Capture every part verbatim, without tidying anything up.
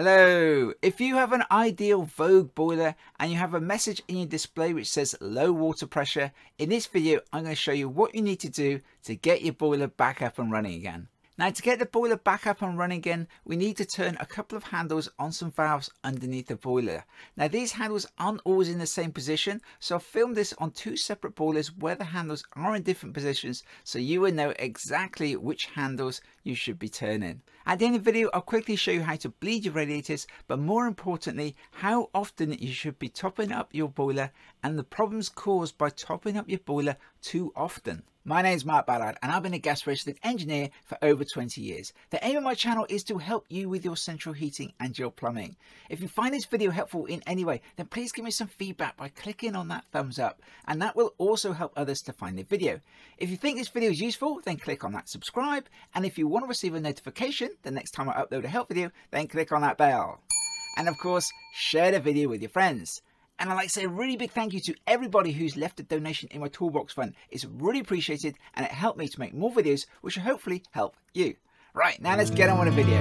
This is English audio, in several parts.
Hello, if you have an Ideal Vogue boiler and you have a message in your display which says low water pressure, in this video I'm going to show you what you need to do to get your boiler back up and running again. Now, to get the boiler back up and running again, we need to turn a couple of handles on some valves underneath the boiler. Now, these handles aren't always in the same position, so I've filmed this on two separate boilers where the handles are in different positions, so you will know exactly which handles you should be turning. At the end of the video, I'll quickly show you how to bleed your radiators, but more importantly, how often you should be topping up your boiler and the problems caused by topping up your boiler too often. My name's Mark Ballard and I've been a gas resident engineer for over twenty years. The aim of my channel is to help you with your central heating and your plumbing. If you find this video helpful in any way, then please give me some feedback by clicking on that thumbs up, and that will also help others to find the video. If you think this video is useful, then click on that subscribe, and if you want to receive a notification the next time I upload a help video, then click on that bell. And of course, share the video with your friends. And I'd like to say a really big thank you to everybody who's left a donation in my Toolbox Fund. It's really appreciated and it helped me to make more videos which will hopefully help you. Right, now let's get on with the video.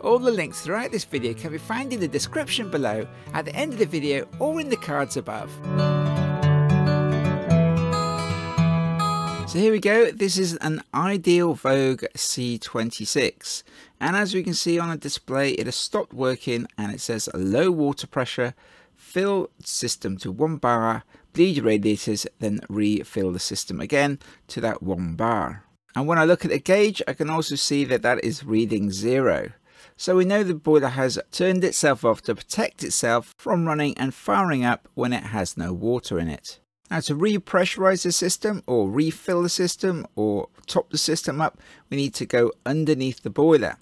All the links throughout this video can be found in the description below, at the end of the video, or in the cards above. So here we go, this is an Ideal Vogue C twenty-six, and as we can see on the display it has stopped working and it says low water pressure, fill system to one bar, bleed your radiators, then refill the system again to that one bar. And when I look at the gauge I can also see that that is reading zero. So we know the boiler has turned itself off to protect itself from running and firing up when it has no water in it. Now, to repressurize the system or refill the system or top the system up, we need to go underneath the boiler.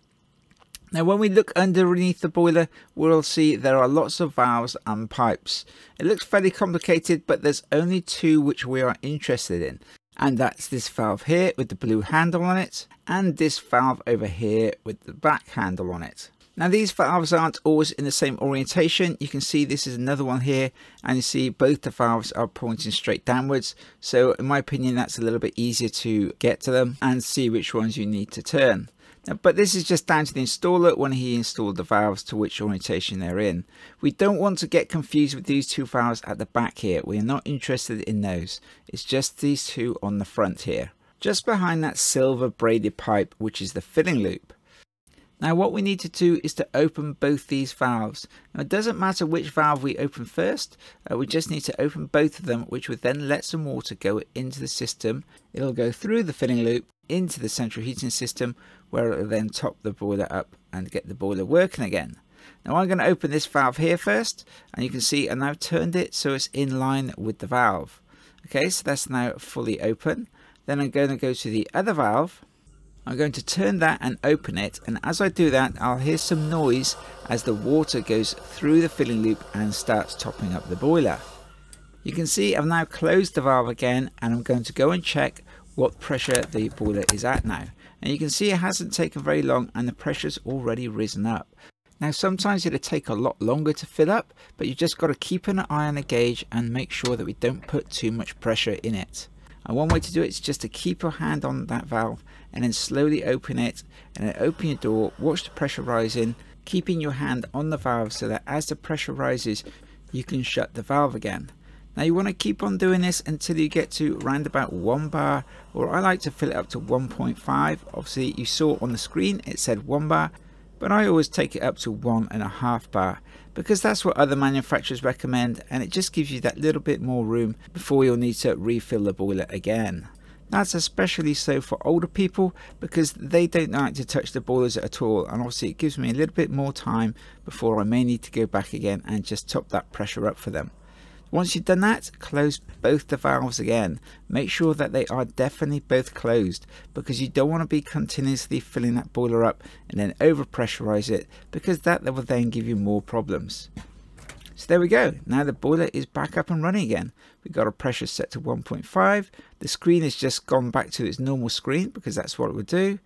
Now, when we look underneath the boiler, we'll see there are lots of valves and pipes. It looks fairly complicated, but there's only two which we are interested in. And that's this valve here with the blue handle on it, and this valve over here with the black handle on it. Now, these valves aren't always in the same orientation. You can see this is another one here, and you see both the valves are pointing straight downwards. So in my opinion, that's a little bit easier to get to them and see which ones you need to turn. Now, but this is just down to the installer when he installed the valves to which orientation they're in. We don't want to get confused with these two valves at the back here. We're not interested in those. It's just these two on the front here, just behind that silver braided pipe, which is the filling loop. Now, what we need to do is to open both these valves. Now, it doesn't matter which valve we open first, uh, we just need to open both of them, which would then let some water go into the system. It'll go through the filling loop into the central heating system, where it will then top the boiler up and get the boiler working again. Now, I'm going to open this valve here first, and you can see and I've turned it so it's in line with the valve. Okay, so that's now fully open. Then I'm going to go to the other valve. I'm going to turn that and open it, and as I do that I'll hear some noise as the water goes through the filling loop and starts topping up the boiler. You can see I've now closed the valve again, and I'm going to go and check what pressure the boiler is at now. And you can see it hasn't taken very long and the pressure's already risen up. Now, sometimes it'll take a lot longer to fill up, but you just got to keep an eye on the gauge and make sure that we don't put too much pressure in it. And one way to do it is just to keep your hand on that valve and then slowly open it, and then open your door, watch the pressure rising, keeping your hand on the valve so that as the pressure rises you can shut the valve again. Now, you want to keep on doing this until you get to round about one bar, or I like to fill it up to one point five. Obviously you saw on the screen it said one bar, but I always take it up to one and a half bar because that's what other manufacturers recommend, and it just gives you that little bit more room before you'll need to refill the boiler again. That's especially so for older people because they don't like to touch the boilers at all, and obviously it gives me a little bit more time before I may need to go back again and just top that pressure up for them. Once you've done that, close both the valves again. Make sure that they are definitely both closed because you don't want to be continuously filling that boiler up and then over pressurize it, because that will then give you more problems. So there we go. Now the boiler is back up and running again. We've got a pressure set to one point five. The screen has just gone back to its normal screen because that's what it would do.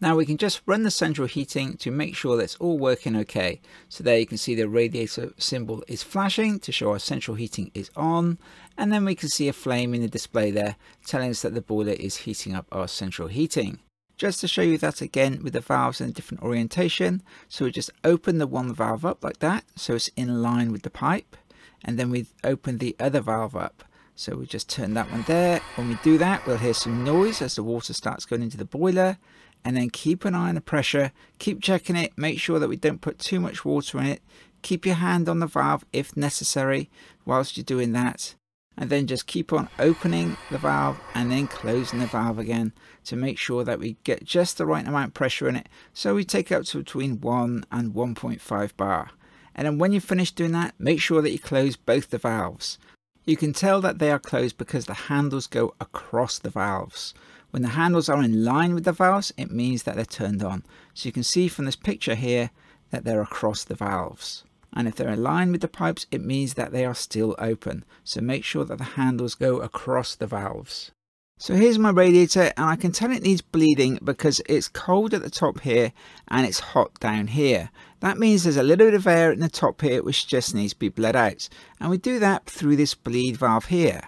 Now we can just run the central heating to make sure that's all working okay. So there you can see the radiator symbol is flashing to show our central heating is on. And then we can see a flame in the display there telling us that the boiler is heating up our central heating. just to show you that again with the valves in a different orientation. So we just open the one valve up like that, so it's in line with the pipe, and then we open the other valve up. So we just turn that one there. When we do that, we'll hear some noise as the water starts going into the boiler, and then keep an eye on the pressure, keep checking it, make sure that we don't put too much water in it, keep your hand on the valve if necessary whilst you're doing that, and then just keep on opening the valve and then closing the valve again to make sure that we get just the right amount of pressure in it. So we take up to between one and one point five bar. And then when you finish doing that, make sure that you close both the valves. You can tell that they are closed because the handles go across the valves. When the handles are in line with the valves, it means that they're turned on. So you can see from this picture here that they're across the valves. And if they're in line with the pipes, it means that they are still open. So make sure that the handles go across the valves. So here's my radiator, and I can tell it needs bleeding because it's cold at the top here and it's hot down here. That means there's a little bit of air in the top here which just needs to be bled out. And we do that through this bleed valve here.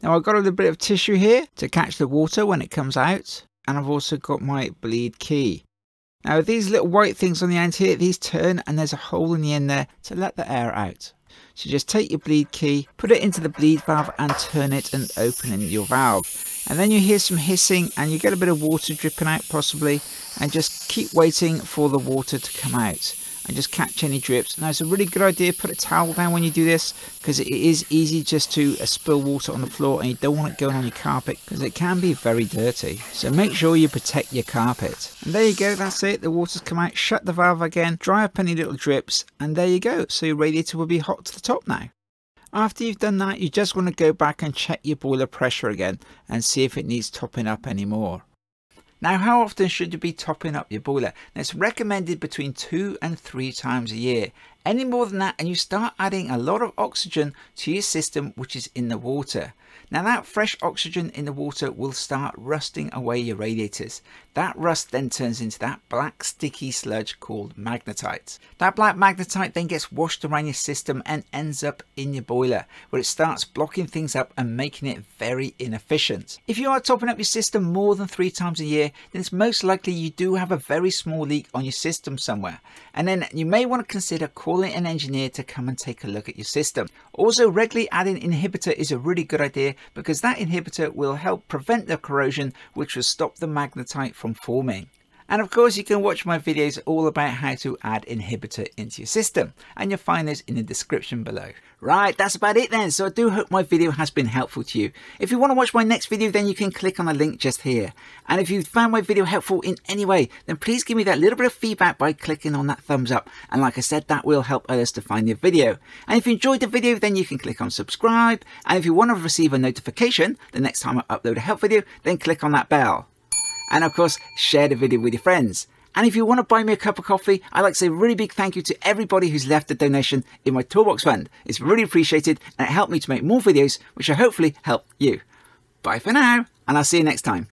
Now I've got a little bit of tissue here to catch the water when it comes out. And I've also got my bleed key. Now these little white things on the end here, these turn and there's a hole in the end there to let the air out. So just take your bleed key, put it into the bleed valve and turn it and open your valve. And then you hear some hissing and you get a bit of water dripping out possibly, and just keep waiting for the water to come out and just catch any drips. Now it's a really good idea, put a towel down when you do this, because it is easy just to uh, spill water on the floor, and you don't want it going on your carpet because it can be very dirty. So make sure you protect your carpet. And there you go, that's it, the water's come out. Shut the valve again, dry up any little drips, and there you go. So your radiator will be hot to the top now. After you've done that, you just want to go back and check your boiler pressure again and see if it needs topping up anymore. Now, how often should you be topping up your boiler? Now, it's recommended between two and three times a year. Any more than that and you start adding a lot of oxygen to your system which is in the water. Now that fresh oxygen in the water will start rusting away your radiators. That rust then turns into that black sticky sludge called magnetite. That black magnetite then gets washed around your system and ends up in your boiler, where it starts blocking things up and making it very inefficient. If you are topping up your system more than three times a year, then it's most likely you do have a very small leak on your system somewhere. And then you may want to consider calling an engineer to come and take a look at your system. Also, regularly adding inhibitor is a really good idea, because that inhibitor will help prevent the corrosion, which will stop the magnetite from forming. And of course, you can watch my videos all about how to add inhibitor into your system, and you'll find those in the description below. Right, that's about it then. So I do hope my video has been helpful to you. If you want to watch my next video, then you can click on the link just here. And if you found my video helpful in any way, then please give me that little bit of feedback by clicking on that thumbs up. And like I said, that will help others to find your video. And if you enjoyed the video, then you can click on subscribe. And if you want to receive a notification the next time I upload a help video, then click on that bell. And of course, share the video with your friends. And if you want to buy me a cup of coffee, I'd like to say a really big thank you to everybody who's left a donation in my Toolbox Fund. It's really appreciated and it helped me to make more videos, which will hopefully help you. Bye for now, and I'll see you next time.